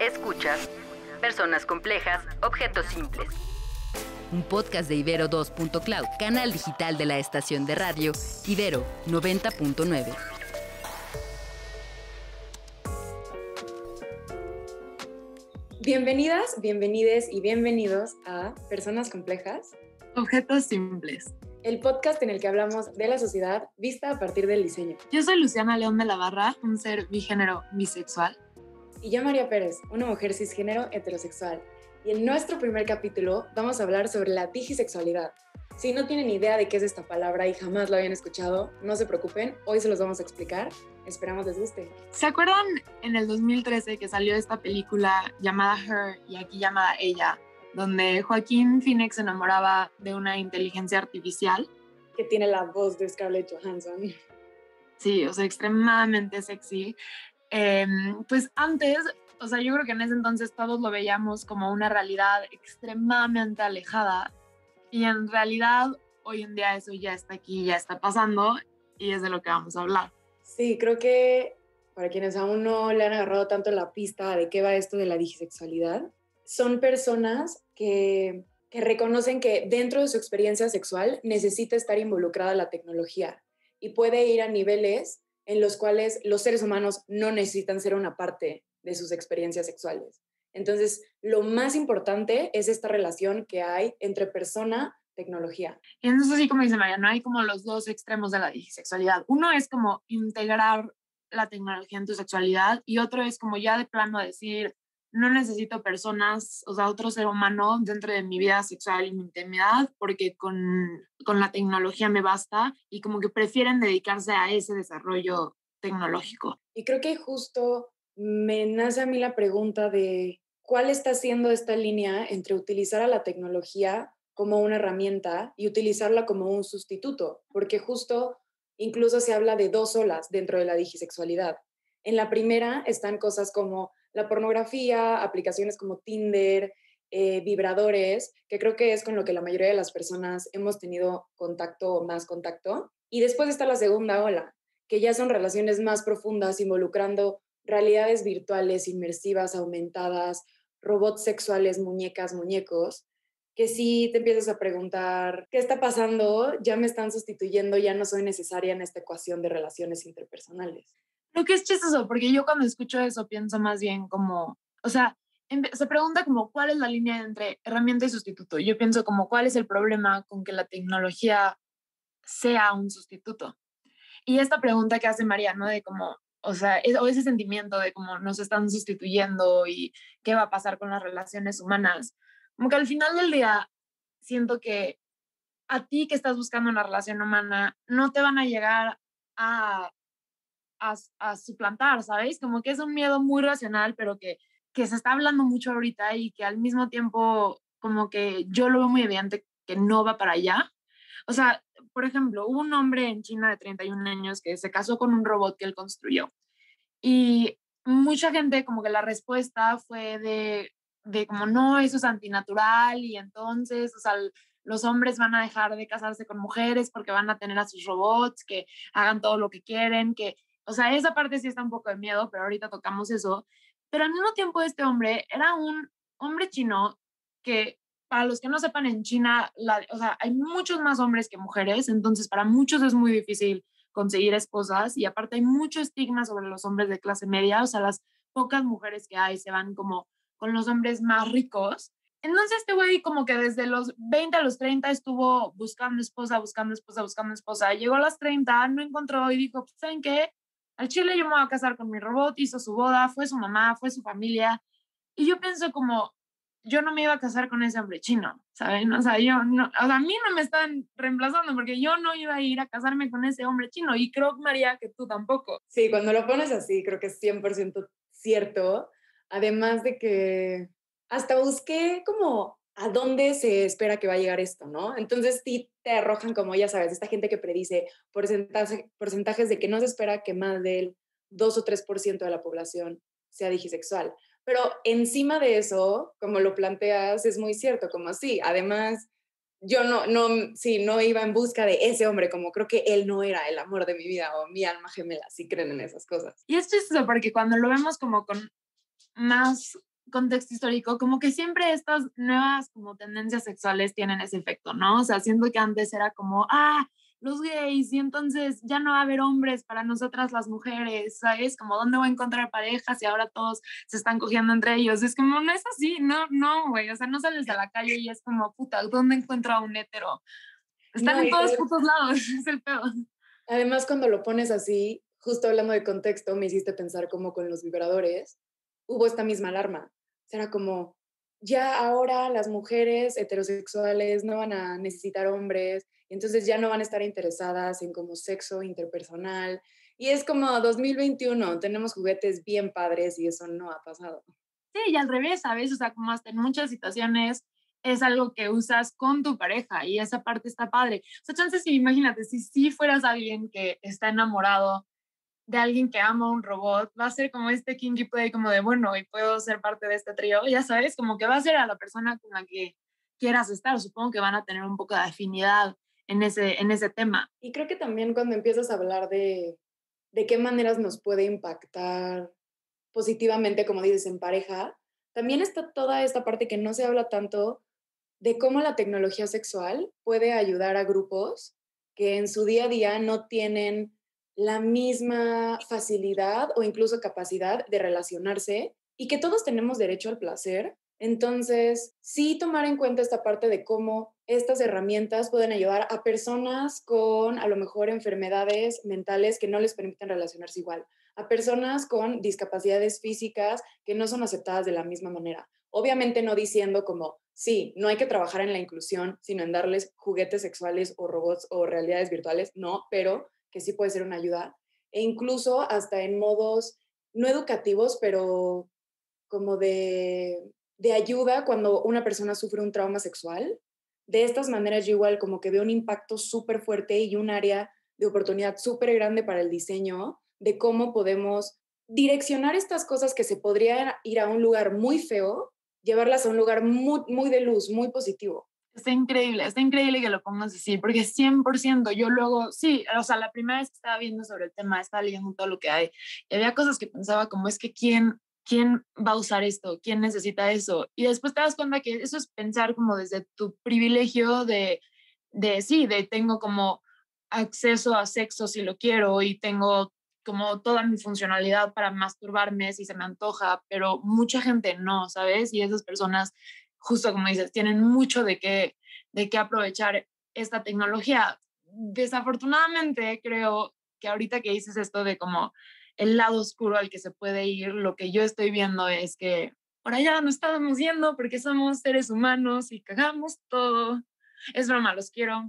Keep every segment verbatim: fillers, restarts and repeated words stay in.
Escuchas Personas Complejas, Objetos Simples. Un podcast de Ibero dos punto cloud, canal digital de la estación de radio Ibero noventa punto nueve. Bienvenidas, bienvenides y bienvenidos a Personas Complejas, Objetos Simples. El podcast en el que hablamos de la sociedad vista a partir del diseño. Yo soy Luciana León de la Barra, un ser bigénero bisexual. Y yo, María Pérez, una mujer cisgénero heterosexual. Y en nuestro primer capítulo vamos a hablar sobre la digisexualidad. Si no tienen idea de qué es esta palabra y jamás la habían escuchado, no se preocupen, hoy se los vamos a explicar. Esperamos les guste. ¿Se acuerdan en el dos mil trece que salió esta película llamada Her y aquí llamada Ella, donde Joaquín Phoenix se enamoraba de una inteligencia artificial? Que tiene la voz de Scarlett Johansson. Sí, o sea, extremadamente sexy. Eh, pues antes, o sea, yo creo que en ese entonces todos lo veíamos como una realidad extremadamente alejada y en realidad hoy en día eso ya está aquí, ya está pasando y es de lo que vamos a hablar. Sí, creo que para quienes aún no le han agarrado tanto la pista de qué va esto de la digisexualidad, son personas que, que reconocen que dentro de su experiencia sexual necesita estar involucrada la tecnología y puede ir a niveles en los cuales los seres humanos no necesitan ser una parte de sus experiencias sexuales. Entonces, lo más importante es esta relación que hay entre persona y tecnología. Y entonces, así como dice María, no hay como los dos extremos de la digisexualidad. Uno es como integrar la tecnología en tu sexualidad y otro es como ya de plano decir, no necesito personas, o sea, otro ser humano dentro de mi vida sexual y mi intimidad, porque con, con la tecnología me basta y como que prefieren dedicarse a ese desarrollo tecnológico. Y creo que justo me nace a mí la pregunta de cuál está siendo esta línea entre utilizar a la tecnología como una herramienta y utilizarla como un sustituto, porque justo incluso se habla de dos olas dentro de la digisexualidad. En la primera están cosas como la pornografía, aplicaciones como Tinder, eh, vibradores, que creo que es con lo que la mayoría de las personas hemos tenido contacto o más contacto. Y después está la segunda ola, que ya son relaciones más profundas involucrando realidades virtuales, inmersivas, aumentadas, robots sexuales, muñecas, muñecos, que sí te empiezas a preguntar, ¿qué está pasando? Ya me están sustituyendo, ya no soy necesaria en esta ecuación de relaciones interpersonales. Lo que es chistoso, porque yo cuando escucho eso pienso más bien como, o sea, se pregunta como cuál es la línea entre herramienta y sustituto. Yo pienso como cuál es el problema con que la tecnología sea un sustituto. Y esta pregunta que hace María, ¿no? De como, o sea, es, o ese sentimiento de como nos están sustituyendo y qué va a pasar con las relaciones humanas. Como que al final del día siento que a ti que estás buscando una relación humana no te van a llegar a... A, a suplantar, ¿sabes? Como que es un miedo muy racional, pero que, que se está hablando mucho ahorita y que al mismo tiempo como que yo lo veo muy evidente que no va para allá. O sea, por ejemplo, hubo un hombre en China de treinta y un años que se casó con un robot que él construyó y mucha gente como que la respuesta fue de, de como no, eso es antinatural y entonces, o sea, el, los hombres van a dejar de casarse con mujeres porque van a tener a sus robots que hagan todo lo que quieren, que o sea, esa parte sí está un poco de miedo, pero ahorita tocamos eso. Pero al mismo tiempo este hombre era un hombre chino que, para los que no sepan, en China, la, o sea, hay muchos más hombres que mujeres, entonces para muchos es muy difícil conseguir esposas y aparte hay mucho estigma sobre los hombres de clase media, o sea, las pocas mujeres que hay se van como con los hombres más ricos. Entonces este güey como que desde los veinte a los treinta estuvo buscando esposa, buscando esposa, buscando esposa. Llegó a las treinta, no encontró y dijo, ¿saben qué? Al chile yo me voy a casar con mi robot, hizo su boda, fue su mamá, fue su familia. Y yo pienso como, yo no me iba a casar con ese hombre chino, ¿saben? O sea, yo no, o sea, a mí no me están reemplazando porque yo no iba a ir a casarme con ese hombre chino. Y creo, María, que tú tampoco. Sí, cuando lo pones así, creo que es cien por ciento cierto. Además de que hasta busqué como a dónde se espera que va a llegar esto, ¿no? Entonces sí te arrojan, como ya sabes, esta gente que predice porcentaje, porcentajes de que no se espera que más del dos o tres por ciento de la población sea digisexual. Pero encima de eso, como lo planteas, es muy cierto, como sí, además yo no, no, sí, no iba en busca de ese hombre, como creo que él no era el amor de mi vida o mi alma gemela, si creen en esas cosas. Y esto es eso, porque cuando lo vemos como con más contexto histórico, como que siempre estas nuevas como tendencias sexuales tienen ese efecto, ¿no? O sea, siento que antes era como, ah, los gays, y entonces ya no va a haber hombres para nosotras las mujeres, ¿sabes? Como, ¿dónde voy a encontrar parejas? Y ahora todos se están cogiendo entre ellos. Es como, no es así, no, no, güey. O sea, no sales a la calle y es como, puta, ¿dónde encuentro a un hétero? Están no, en todos putos lados, es el pedo. Además, cuando lo pones así, justo hablando de contexto, me hiciste pensar como con los vibradores, hubo esta misma alarma. Era como, ya ahora las mujeres heterosexuales no van a necesitar hombres, entonces ya no van a estar interesadas en como sexo interpersonal. Y es como dos mil veintiuno, tenemos juguetes bien padres y eso no ha pasado. Sí, y al revés, ¿sabes? O sea, como hasta en muchas situaciones es algo que usas con tu pareja y esa parte está padre. O sea, chances, imagínate, si sí fueras alguien que está enamorado de alguien que ama un robot, va a ser como este kinky play, como de, bueno, y puedo ser parte de este trío, ya sabes, como que va a ser a la persona con la que quieras estar. Supongo que van a tener un poco de afinidad en ese, en ese tema. Y creo que también cuando empiezas a hablar de, de qué maneras nos puede impactar positivamente, como dices, en pareja, también está toda esta parte que no se habla tanto de cómo la tecnología sexual puede ayudar a grupos que en su día a día no tienen la misma facilidad o incluso capacidad de relacionarse, y que todos tenemos derecho al placer. Entonces, sí tomar en cuenta esta parte de cómo estas herramientas pueden ayudar a personas con, a lo mejor, enfermedades mentales que no les permiten relacionarse igual, a personas con discapacidades físicas que no son aceptadas de la misma manera. Obviamente no diciendo como, sí, no hay que trabajar en la inclusión, sino en darles juguetes sexuales o robots o realidades virtuales, no, pero que sí puede ser una ayuda, e incluso hasta en modos no educativos, pero como de, de ayuda cuando una persona sufre un trauma sexual. De estas maneras yo igual como que veo un impacto súper fuerte y un área de oportunidad súper grande para el diseño, de cómo podemos direccionar estas cosas que se podrían ir a un lugar muy feo, llevarlas a un lugar muy, muy de luz, muy positivo. Está increíble, está increíble que lo pongas así, porque cien por ciento yo luego, sí, o sea, la primera vez que estaba viendo sobre el tema, estaba leyendo todo lo que hay, y había cosas que pensaba como, es que ¿quién, quién va a usar esto? ¿Quién necesita eso? Y después te das cuenta que eso es pensar como desde tu privilegio de, de sí, de tengo como acceso a sexo si lo quiero, y tengo como toda mi funcionalidad para masturbarme si se me antoja, pero mucha gente no, ¿sabes? Y esas personas, justo como dices, tienen mucho de qué, de qué aprovechar esta tecnología. Desafortunadamente, creo que ahorita que dices esto de como el lado oscuro al que se puede ir, lo que yo estoy viendo es que por allá no estamos yendo porque somos seres humanos y cagamos todo. Es broma, los quiero.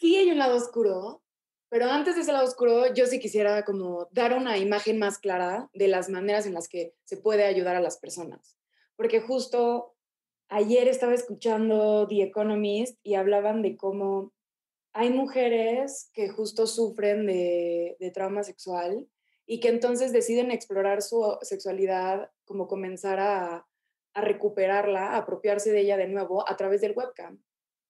Sí hay un lado oscuro, pero antes de ese lado oscuro, yo sí quisiera como dar una imagen más clara de las maneras en las que se puede ayudar a las personas. Porque justo ayer estaba escuchando The Economist y hablaban de cómo hay mujeres que justo sufren de, de trauma sexual y que entonces deciden explorar su sexualidad, como comenzar a, a recuperarla, a apropiarse de ella de nuevo a través del webcam.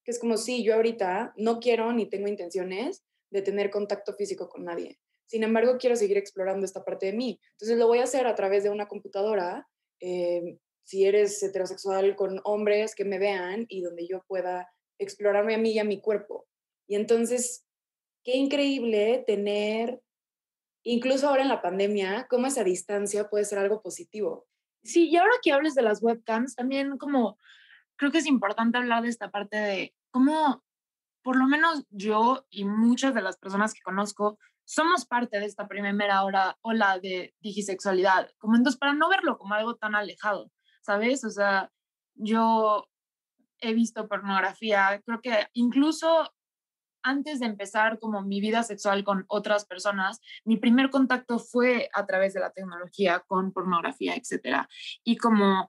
Que es como, sí, yo ahorita no quiero ni tengo intenciones de tener contacto físico con nadie. Sin embargo, quiero seguir explorando esta parte de mí. Entonces lo voy a hacer a través de una computadora, eh, si eres heterosexual, con hombres que me vean y donde yo pueda explorarme a mí y a mi cuerpo. Y entonces, qué increíble tener, incluso ahora en la pandemia, cómo esa distancia puede ser algo positivo. Sí, y ahora que hables de las webcams, también como creo que es importante hablar de esta parte de cómo, por lo menos yo y muchas de las personas que conozco, somos parte de esta primera hora, ola de digisexualidad. Como entonces, para no verlo como algo tan alejado, ¿sabes? O sea, yo he visto pornografía, creo que incluso antes de empezar como mi vida sexual con otras personas, mi primer contacto fue a través de la tecnología con pornografía, etcétera. Y como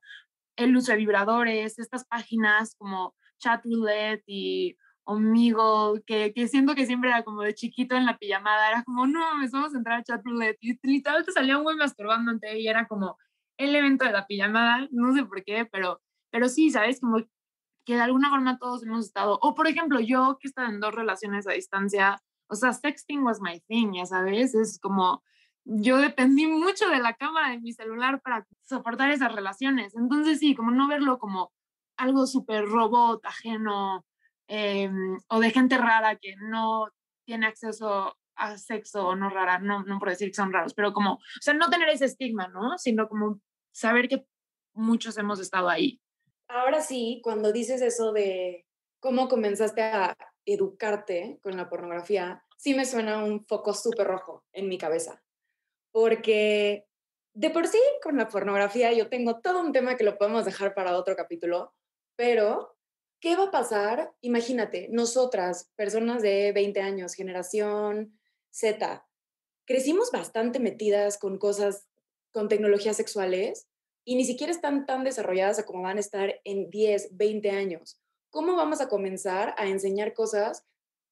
el uso de vibradores, estas páginas como Chatroulette y Omigo, que, que siento que siempre era como de chiquito en la pijamada, era como, no, me vamos a entrar a Chatroulette. Y literal te salía un güey masturbándote y era como el evento de la pijamada, no sé por qué, pero, pero sí, ¿sabes? Como que de alguna forma todos hemos estado, o por ejemplo yo que he estado en dos relaciones a distancia, o sea, sexting was my thing, ya sabes, es como yo dependí mucho de la cámara de mi celular para soportar esas relaciones. Entonces sí, como no verlo como algo súper robot, ajeno, eh, o de gente rara que no tiene acceso a sexo, o no rara, no, no por decir que son raros, pero como, o sea, no tener ese estigma, ¿no? Sino como saber que muchos hemos estado ahí. Ahora sí, cuando dices eso de cómo comenzaste a educarte con la pornografía, sí me suena un foco súper rojo en mi cabeza. Porque de por sí con la pornografía yo tengo todo un tema que lo podemos dejar para otro capítulo, pero ¿qué va a pasar? Imagínate, nosotras, personas de veinte años, generación Z, crecimos bastante metidas con cosas, con tecnologías sexuales y ni siquiera están tan desarrolladas a como van a estar en diez, veinte años. ¿Cómo vamos a comenzar a enseñar cosas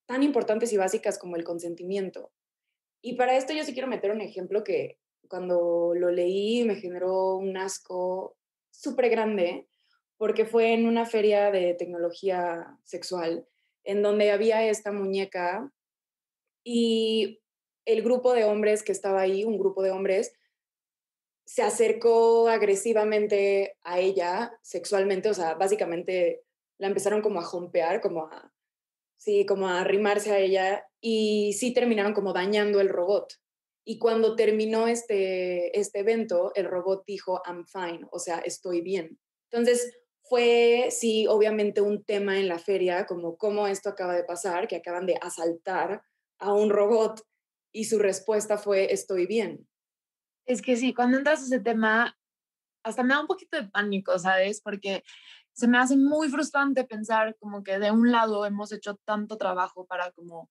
tan importantes y básicas como el consentimiento? Y para esto yo sí quiero meter un ejemplo que cuando lo leí me generó un asco súper grande, porque fue en una feria de tecnología sexual en donde había esta muñeca y el grupo de hombres que estaba ahí, un grupo de hombres, se acercó agresivamente a ella sexualmente, o sea, básicamente la empezaron como a jompear, como a... Sí, como a arrimarse a ella, y sí terminaron como dañando el robot. Y cuando terminó este, este evento, el robot dijo, I'm fine, o sea, estoy bien. Entonces fue, sí, obviamente un tema en la feria, como cómo esto acaba de pasar, que acaban de asaltar a un robot, y su respuesta fue, estoy bien. Es que sí, cuando entras a ese tema, hasta me da un poquito de pánico, ¿sabes? Porque se me hace muy frustrante pensar como que de un lado hemos hecho tanto trabajo para como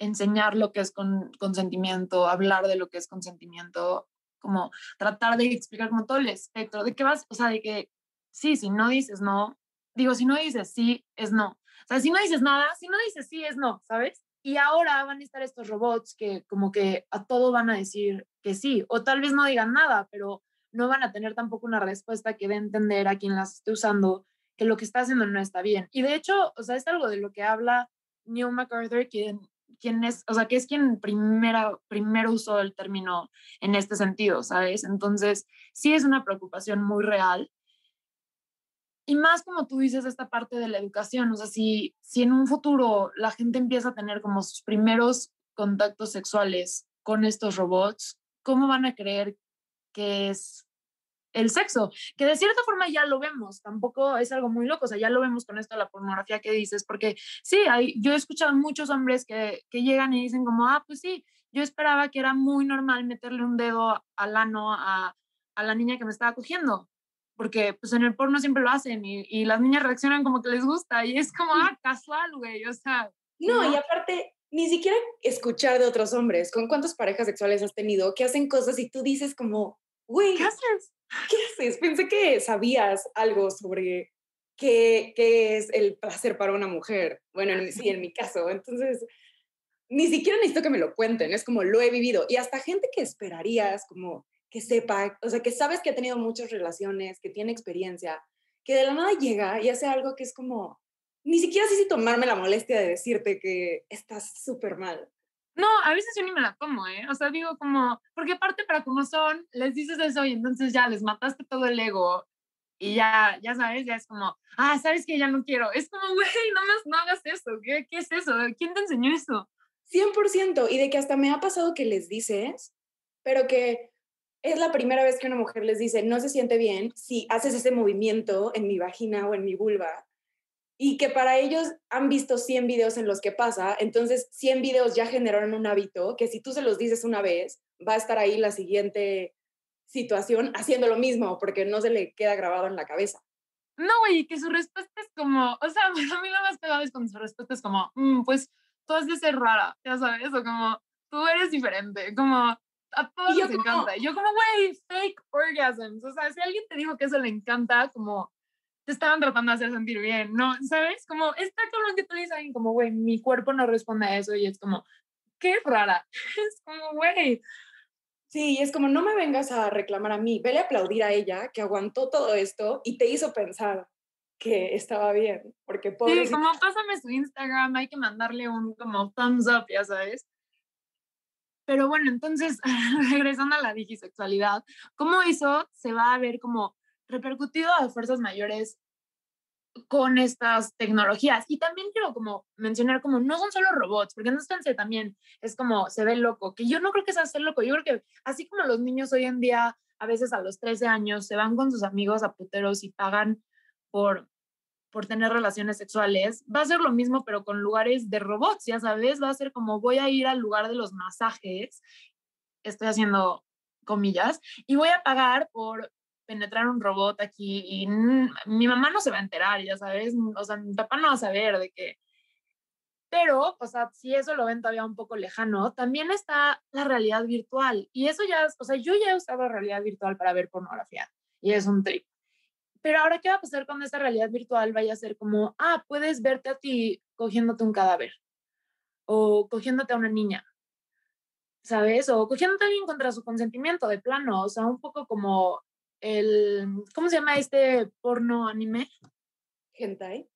enseñar lo que es con, consentimiento, hablar de lo que es consentimiento, como tratar de explicar como todo el espectro de qué vas, o sea, de que sí, si no dices no, digo, si no dices sí, es no. O sea, si no dices nada, si no dices sí, es no, ¿sabes? Y ahora van a estar estos robots que como que a todo van a decir que sí, o tal vez no digan nada, pero no van a tener tampoco una respuesta que dé a entender a quien las esté usando que lo que está haciendo no está bien. Y de hecho, o sea, es algo de lo que habla Neil MacArthur, quien, quien es, o sea, que es quien primera, primero usó el término en este sentido, ¿sabes? Entonces, sí es una preocupación muy real. Y más como tú dices, esta parte de la educación, o sea, si, si en un futuro la gente empieza a tener como sus primeros contactos sexuales con estos robots, ¿cómo van a creer que es el sexo? Que de cierta forma ya lo vemos, tampoco es algo muy loco, o sea, ya lo vemos con esto de la pornografía que dices, porque sí, hay, yo he escuchado muchos hombres que, que llegan y dicen como, ah, pues sí, yo esperaba que era muy normal meterle un dedo al ano a, a la niña que me estaba cogiendo, porque pues en el porno siempre lo hacen y, y las niñas reaccionan como que les gusta y es como, ah, casual, güey, o sea. No, no, y aparte, ni siquiera escuchar de otros hombres, ¿con cuántas parejas sexuales has tenido que hacen cosas y tú dices como, güey, ¿qué haces? ¿Qué haces? Pensé que sabías algo sobre qué, qué es el placer para una mujer. Bueno, en, sí, en mi caso. Entonces, ni siquiera necesito que me lo cuenten. Es como, lo he vivido. Y hasta gente que esperarías, como que sepa, o sea, que sabes que ha tenido muchas relaciones, que tiene experiencia, que de la nada llega y hace algo que es como, ni siquiera sé si tomarme la molestia de decirte que estás súper mal. No, a veces yo ni me la como, ¿eh? O sea, digo como, porque aparte para como son, les dices eso y entonces ya les mataste todo el ego y ya, ya sabes, ya es como, ah, ¿sabes qué? Ya no quiero. Es como, güey, no, no hagas eso. ¿Qué, ¿Qué es eso? ¿Quién te enseñó eso? cien por ciento. Y de que hasta me ha pasado que les dices, pero que es la primera vez que una mujer les dice, no se siente bien si haces ese movimiento en mi vagina o en mi vulva. Y que para ellos han visto cien videos en los que pasa, entonces cien videos ya generaron un hábito que si tú se los dices una vez, va a estar ahí la siguiente situación haciendo lo mismo, porque no se le queda grabado en la cabeza. No, güey, que su respuesta es como, o sea, a mí lo más pegado es cuando su respuesta es como, mmm, pues tú has de ser rara, ya sabes, o como, tú eres diferente, como... A todos les encanta. Yo como, güey, fake orgasms, o sea, si alguien te dijo que eso le encanta, como... te estaban tratando de hacer sentir bien, ¿no? ¿Sabes? Como, está cabrón que tú le dices a alguien como, güey, mi cuerpo no responde a eso, y es como, qué rara. Es como, güey. Sí, es como, no me vengas a reclamar a mí, vele a aplaudir a ella, que aguantó todo esto, y te hizo pensar que estaba bien, porque pobre... Sí, como, pásame su Instagram, hay que mandarle un como thumbs up, ya sabes. Pero bueno, entonces, regresando a la digisexualidad, ¿cómo eso se va a ver como repercutido a fuerzas mayores con estas tecnologías? Y también quiero como mencionar como no son solo robots, porque no están también, es como se ve loco, que yo no creo que sea ser loco, yo creo que así como los niños hoy en día, a veces a los trece años, se van con sus amigos a puteros y pagan por... por tener relaciones sexuales, va a ser lo mismo, pero con lugares de robots, ya sabes, va a ser como voy a ir al lugar de los masajes, estoy haciendo comillas, y voy a pagar por penetrar un robot aquí, y mmm, mi mamá no se va a enterar, ya sabes, o sea, mi papá no va a saber de qué. Pero, o sea, si eso lo ven todavía un poco lejano, también está la realidad virtual, y eso ya, o sea, yo ya he usado realidad virtual para ver pornografía, y es un trip. Pero ahora, ¿qué va a pasar cuando esta realidad virtual vaya a ser como, ah, puedes verte a ti cogiéndote un cadáver o cogiéndote a una niña, ¿sabes? O cogiéndote a alguien contra su consentimiento de plano, o sea, un poco como el, ¿cómo se llama este porno anime? Hentai.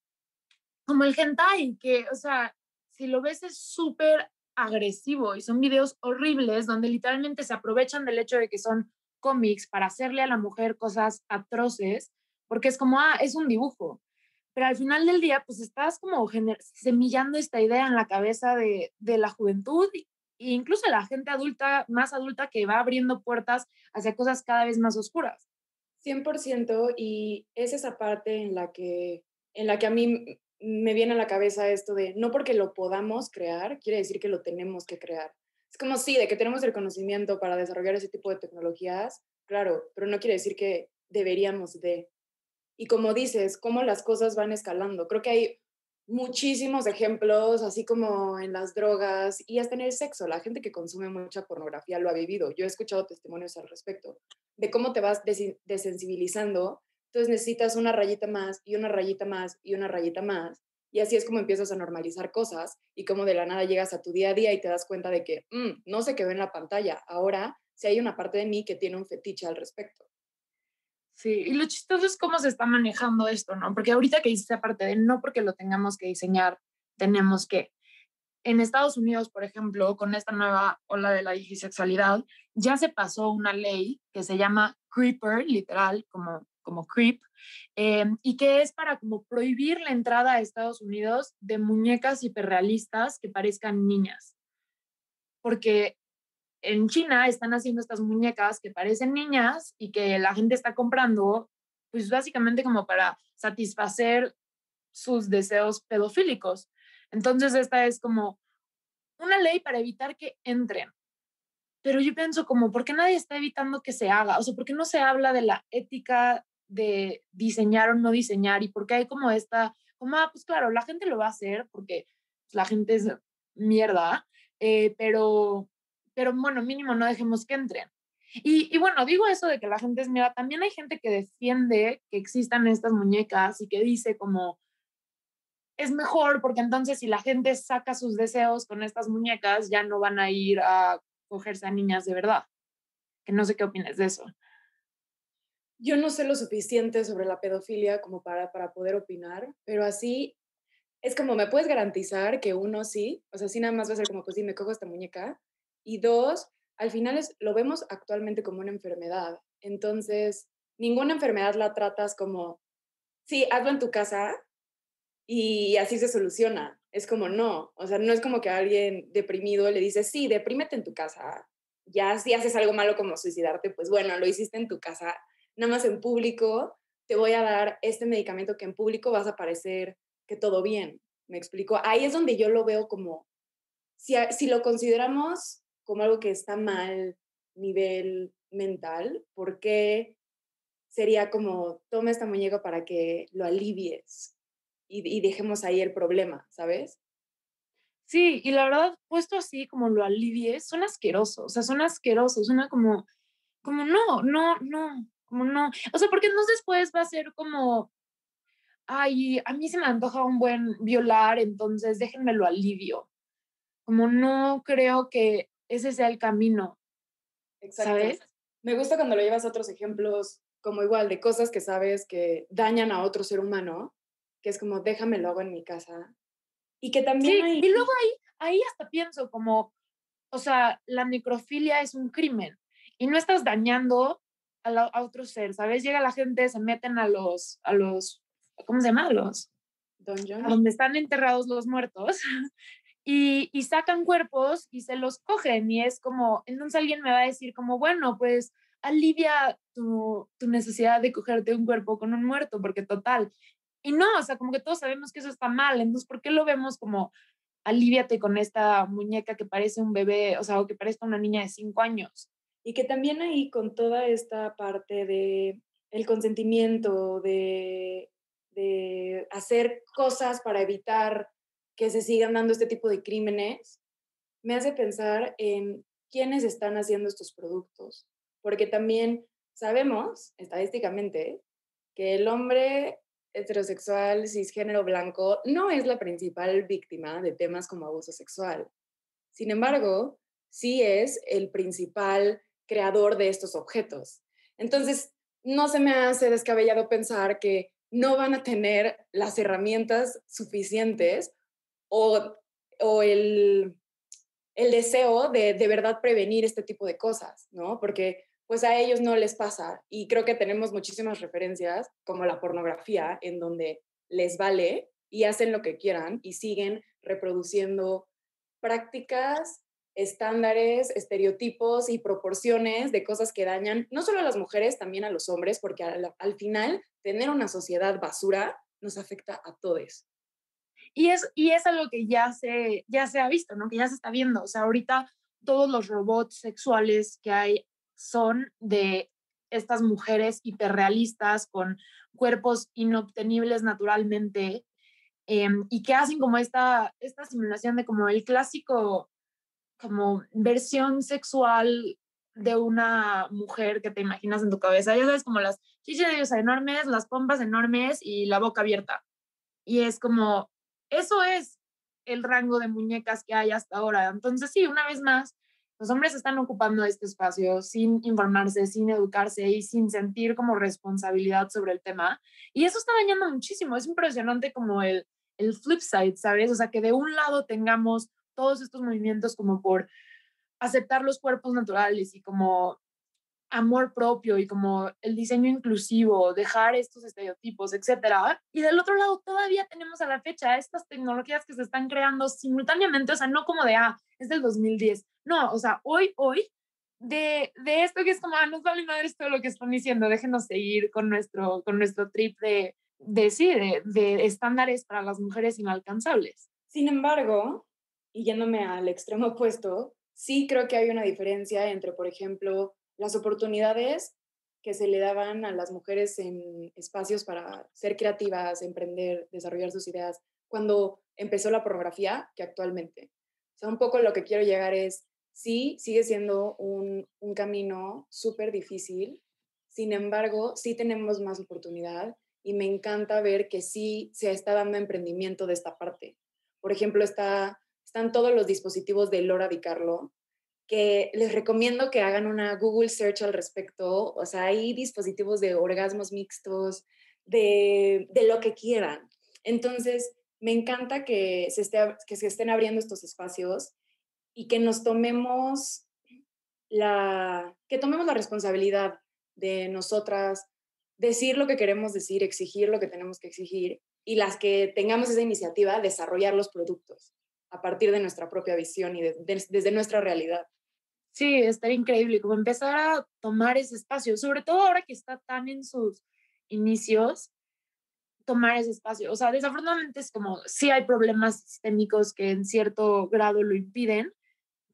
Como el hentai, que, o sea, si lo ves es súper agresivo y son videos horribles donde literalmente se aprovechan del hecho de que son cómics para hacerle a la mujer cosas atroces, porque es como, ah, es un dibujo. Pero al final del día, pues estás como gener- semillando esta idea en la cabeza de, de la juventud e incluso la gente adulta, más adulta, que va abriendo puertas hacia cosas cada vez más oscuras. cien por ciento, y es esa parte en la que, en la que a mí me viene a la cabeza esto de, no porque lo podamos crear, quiere decir que lo tenemos que crear. Es como, sí, de que tenemos el conocimiento para desarrollar ese tipo de tecnologías, claro, pero no quiere decir que deberíamos de... Y como dices, cómo las cosas van escalando. Creo que hay muchísimos ejemplos, así como en las drogas y hasta en el sexo. La gente que consume mucha pornografía lo ha vivido. Yo he escuchado testimonios al respecto de cómo te vas des- desensibilizando. Entonces necesitas una rayita más y una rayita más y una rayita más. Y así es como empiezas a normalizar cosas y como de la nada llegas a tu día a día y te das cuenta de que mm, no se quedó en la pantalla. Ahora sí hay una parte de mí que tiene un fetiche al respecto. Sí, y lo chistoso es cómo se está manejando esto, ¿no? Porque ahorita que dices aparte de no porque lo tengamos que diseñar, tenemos que. En Estados Unidos, por ejemplo, con esta nueva ola de la digisexualidad, ya se pasó una ley que se llama Creeper, literal, como, como creep, eh, y que es para como prohibir la entrada a Estados Unidos de muñecas hiperrealistas que parezcan niñas. Porque... en China están haciendo estas muñecas que parecen niñas y que la gente está comprando, pues básicamente como para satisfacer sus deseos pedofílicos. Entonces esta es como una ley para evitar que entren. Pero yo pienso como, ¿por qué nadie está evitando que se haga? O sea, ¿por qué no se habla de la ética de diseñar o no diseñar? Y por qué hay como esta, como, ah, pues claro, la gente lo va a hacer porque la gente es mierda, eh, pero... pero bueno, mínimo no dejemos que entren. Y, y bueno, digo eso de que la gente es mierda, también hay gente que defiende que existan estas muñecas y que dice como, es mejor porque entonces si la gente saca sus deseos con estas muñecas, ya no van a ir a cogerse a niñas de verdad. Que no sé qué opinas de eso. Yo no sé lo suficiente sobre la pedofilia como para, para poder opinar, pero así... es como, ¿me puedes garantizar que uno sí? O sea, sí nada más va a ser como, pues sí, me cojo esta muñeca. Y dos, al final es, lo vemos actualmente como una enfermedad. Entonces, ninguna enfermedad la tratas como, sí, hazlo en tu casa y así se soluciona. Es como no. O sea, no es como que a alguien deprimido le dices, sí, deprímete en tu casa. Ya si haces algo malo como suicidarte, pues bueno, lo hiciste en tu casa. Nada más en público te voy a dar este medicamento que en público vas a parecer que todo bien. ¿Me explico? Ahí es donde yo lo veo como, si, si lo consideramos... como algo que está mal nivel mental, porque sería como, toma esta muñeca para que lo alivies y, y dejemos ahí el problema, ¿sabes? Sí, y la verdad, puesto así como lo alivies, son asquerosos, o sea, son asquerosos, suena como, como no, no, no, como no. O sea, porque entonces después va a ser como, ay, a mí se me antoja un buen violar, entonces déjenme lo alivio. Como no creo que ese sea el camino. Exacto. ¿Sabes? Me gusta cuando lo llevas a otros ejemplos, como igual, de cosas que sabes que dañan a otro ser humano, que es como, déjame lo hago en mi casa. Y que también sí, hay... y luego ahí, ahí hasta pienso como, O sea, la necrofilia es un crimen y no estás dañando a, la, a otro ser, ¿sabes? Llega la gente, se meten a los, a los ¿cómo se llama? A los dungeons, donde están enterrados los muertos y, y sacan cuerpos y se los cogen y es como, entonces alguien me va a decir como, bueno, pues alivia tu, tu necesidad de cogerte un cuerpo con un muerto, porque total. Y no, o sea, como que todos sabemos que eso está mal, entonces ¿por qué lo vemos como aliviate con esta muñeca que parece un bebé, o sea, o que parece una niña de cinco años? Y que también ahí con toda esta parte de el consentimiento, de, de hacer cosas para evitar que se sigan dando este tipo de crímenes, me hace pensar en quiénes están haciendo estos productos. Porque también sabemos, estadísticamente, que el hombre heterosexual, cisgénero, blanco, no es la principal víctima de temas como abuso sexual. Sin embargo, sí es el principal creador de estos objetos. Entonces, no se me hace descabellado pensar que no van a tener las herramientas suficientes o, o el, el deseo de de verdad prevenir este tipo de cosas, ¿no? Porque pues a ellos no les pasa. Y creo que tenemos muchísimas referencias, como la pornografía, en donde les vale y hacen lo que quieran y siguen reproduciendo prácticas, estándares, estereotipos y proporciones de cosas que dañan no solo a las mujeres, también a los hombres, porque al, al final tener una sociedad basura nos afecta a todos. Y es, y es algo que ya se, ya se ha visto, ¿no? Que ya se está viendo. O sea, ahorita todos los robots sexuales que hay son de estas mujeres hiperrealistas con cuerpos inobtenibles naturalmente eh, y que hacen como esta, esta simulación de como el clásico, como versión sexual de una mujer que te imaginas en tu cabeza. Ya sabes, como las chichis de ellos enormes, las pompas enormes y la boca abierta. Y es como, eso es el rango de muñecas que hay hasta ahora. Entonces sí, una vez más, los hombres están ocupando este espacio sin informarse, sin educarse y sin sentir como responsabilidad sobre el tema. Y eso está dañando muchísimo. Es impresionante como el, el flip side, ¿sabes? O sea, que de un lado tengamos todos estos movimientos como por aceptar los cuerpos naturales y como amor propio y como el diseño inclusivo, dejar estos estereotipos, etcétera. Y del otro lado todavía tenemos a la fecha estas tecnologías que se están creando simultáneamente, o sea, no como de, ah, es del dos mil diez. No, o sea, hoy, hoy, de, de esto que es como, ah, no vale madre todo lo que están diciendo, déjenos seguir con nuestro, con nuestro trip de, de, sí, de, de estándares para las mujeres inalcanzables. Sin embargo, y yéndome al extremo opuesto, sí creo que hay una diferencia entre, por ejemplo, las oportunidades que se le daban a las mujeres en espacios para ser creativas, emprender, desarrollar sus ideas, cuando empezó la pornografía, que actualmente. O sea, un poco lo que quiero llegar es, sí, sigue siendo un, un camino súper difícil, sin embargo, sí tenemos más oportunidad y me encanta ver que sí se está dando emprendimiento de esta parte. Por ejemplo, está, están todos los dispositivos de Lora DiCarlo, que les recomiendo que hagan una Google search al respecto. O sea, hay dispositivos de orgasmos mixtos, de, de lo que quieran. Entonces, me encanta que se, esté, que se estén abriendo estos espacios y que nos tomemos la, que tomemos la responsabilidad de nosotras, decir lo que queremos decir, exigir lo que tenemos que exigir y las que tengamos esa iniciativa, desarrollar los productos a partir de nuestra propia visión y de, de, desde nuestra realidad. Sí, estaría increíble como empezar a tomar ese espacio, sobre todo ahora que está tan en sus inicios, tomar ese espacio. O sea, desafortunadamente es como, sí hay problemas sistémicos que en cierto grado lo impiden,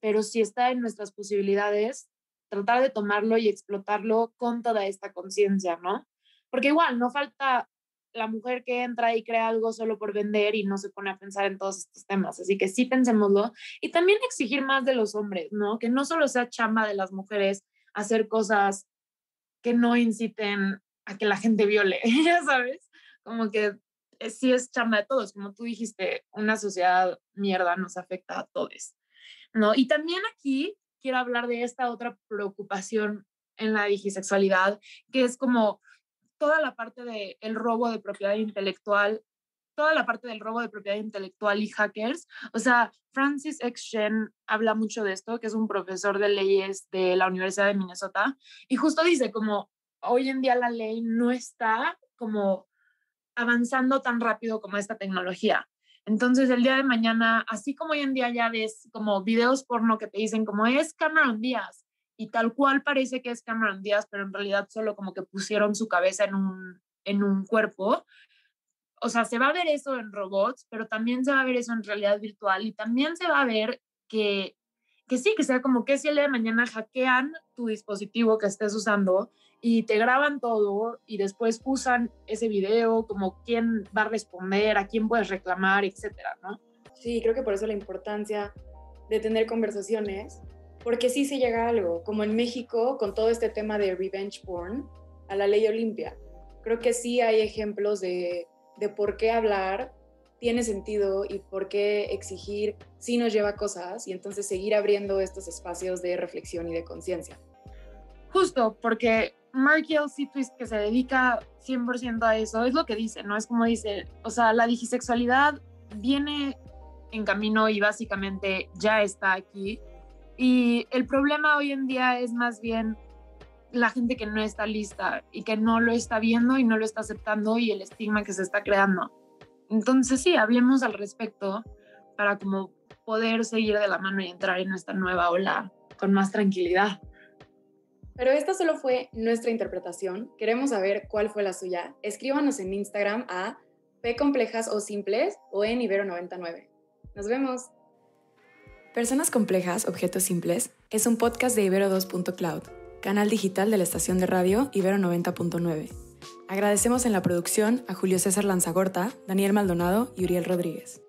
pero sí está en nuestras posibilidades tratar de tomarlo y explotarlo con toda esta conciencia, ¿no? Porque igual no falta la mujer que entra y crea algo solo por vender y no se pone a pensar en todos estos temas. Así que sí, pensémoslo. Y también exigir más de los hombres, ¿no? Que no solo sea chamba de las mujeres hacer cosas que no inciten a que la gente viole, ya sabes. Como que sí es chamba de todos. Como tú dijiste, una sociedad mierda nos afecta a todos, ¿no? Y también aquí quiero hablar de esta otra preocupación en la digisexualidad, que es como toda la parte del robo de propiedad intelectual toda la parte del robo de propiedad intelectual y hackers. O sea, Francis X-Shen habla mucho de esto, que es un profesor de leyes de la Universidad de Minnesota, y justo dice como hoy en día la ley no está como avanzando tan rápido como esta tecnología. Entonces, el día de mañana, así como hoy en día ya ves como videos porno que te dicen como es Cameron Díaz, y tal cual parece que es Cameron Díaz, pero en realidad solo como que pusieron su cabeza en un, en un cuerpo. O sea, se va a ver eso en robots, pero también se va a ver eso en realidad virtual, y también se va a ver que, que sí, que sea como que si el día de mañana hackean tu dispositivo que estés usando y te graban todo y después usan ese video como quién va a responder, a quién puedes reclamar, etcétera, ¿no? Sí, creo que por eso la importancia de tener conversaciones, porque sí se llega a algo, como en México con todo este tema de revenge porn, a la ley Olimpia. Creo que sí hay ejemplos de, de por qué hablar tiene sentido y por qué exigir sí nos lleva a cosas, y entonces seguir abriendo estos espacios de reflexión y de conciencia. Justo, porque Markel C. Twist, que se dedica cien por ciento a eso, es lo que dice, ¿no? Es como dice, o sea, la digisexualidad viene en camino y básicamente ya está aquí. Y el problema hoy en día es más bien la gente que no está lista y que no lo está viendo y no lo está aceptando, y el estigma que se está creando. Entonces sí, hablemos al respecto para como poder seguir de la mano y entrar en esta nueva ola con más tranquilidad. Pero esta solo fue nuestra interpretación. Queremos saber cuál fue la suya. Escríbanos en Instagram a P Complejas o Simples o en Ibero noventa y nueve. ¡Nos vemos! Personas Complejas, Objetos Simples es un podcast de Ibero dos punto cloud, canal digital de la estación de radio Ibero noventa punto nueve. Agradecemos en la producción a Julio César Lanzagorta, Daniel Maldonado y Uriel Rodríguez.